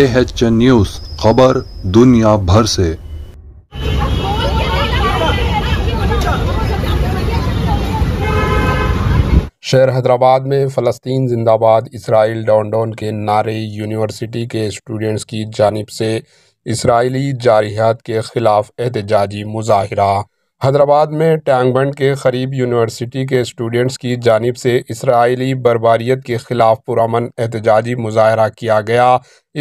AHN news, खबर दुनिया भर से। शहर हैदराबाद में फ़िलिस्तीन जिंदाबाद, इसराइल डाउन के नारे यूनिवर्सिटी के स्टूडेंट्स की जानिब से इसराइली जारिहात के खिलाफ एहतजाजी मुजाहिरा। हैदराबाद में टैंक बंड के करीब यूनिवर्सिटी के स्टूडेंट्स की जानिब से इसराइली बर्बारियत के खिलाफ पुरअमन एहतजाजी मुजाहिरा किया गया।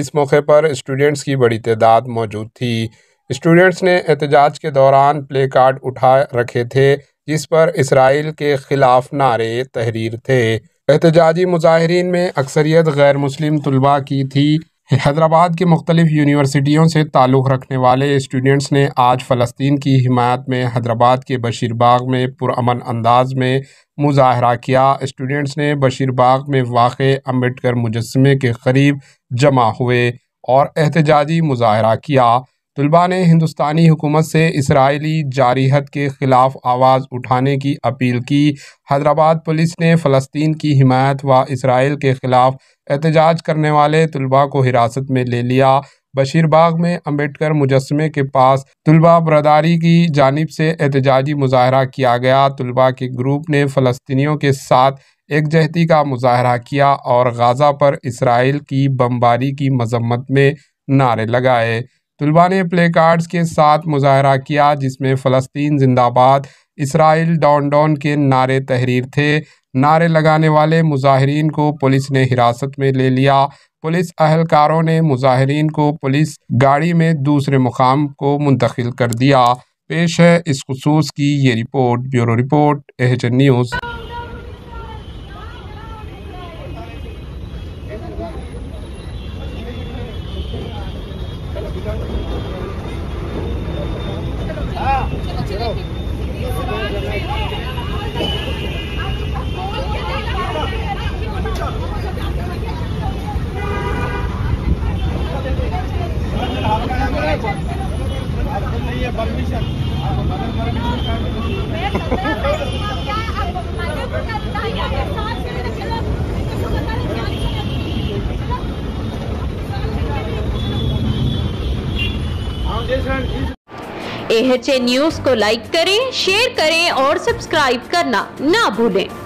इस मौके पर स्टूडेंट्स की बड़ी तादाद मौजूद थी। स्टूडेंट्स ने एहतजाज के दौरान प्ले कार्ड उठा रखे थे जिस पर इसराइल के खिलाफ नारे तहरीर थे। एहतजाजी मुजाहिरीन में अक्सरियत गैर मुस्लिम तलबा की थी। हैदराबाद के मुख्तलिफ यूनिवर्सिटियों से ताल्लुक़ रखने वाले स्टूडेंट्स ने आज फ़लस्तीन की हिमायत में हैदराबाद के बशीरबाग में पुरअमन अंदाज में मुजाहरा किया। स्टूडेंट्स ने बशीरबाग में वाक़े अंबेडकर मुजस्मे के करीब जमा हुए और एहतजाजी मुजाहरा किया। तुलबा ने हिंदुस्तानी हुकूमत से इसराइली जारिहत के ख़िलाफ़ आवाज़ उठाने की अपील की। हैदराबाद पुलिस ने फ़लस्तीन की हिमायत व इसराइल के ख़िलाफ़ एहतजाज करने वाले तुलबा को हिरासत में ले लिया। बशीरबाग में अंबेडकर मुजस्मे के पास तुलबा बरदारी की जानिब से एहतजाजी मुजाहरा किया गया। तुलबा के ग्रुप ने फ़लस्तीनियों के साथ यकजहती का मुजाहरा किया और गाज़ा पर इसराइल की बमबारी की मजम्मत में नारे लगाए। तुलबा ने प्ले कार्ड्स के साथ मुजाहरा किया जिसमें फ़लस्तीन जिंदाबाद, इसराइल डाउन के नारे तहरीर थे। नारे लगाने वाले मुजाहरीन को पुलिस ने हिरासत में ले लिया। पुलिस अहलकारों ने मुजाहरीन को पुलिस गाड़ी में दूसरे मुकाम को मुंतकिल कर दिया। पेश है इस खुसूस की ये report. Bureau report, AHN news. AHN news को लाइक करें, शेयर करें और सब्सक्राइब करना ना भूलें।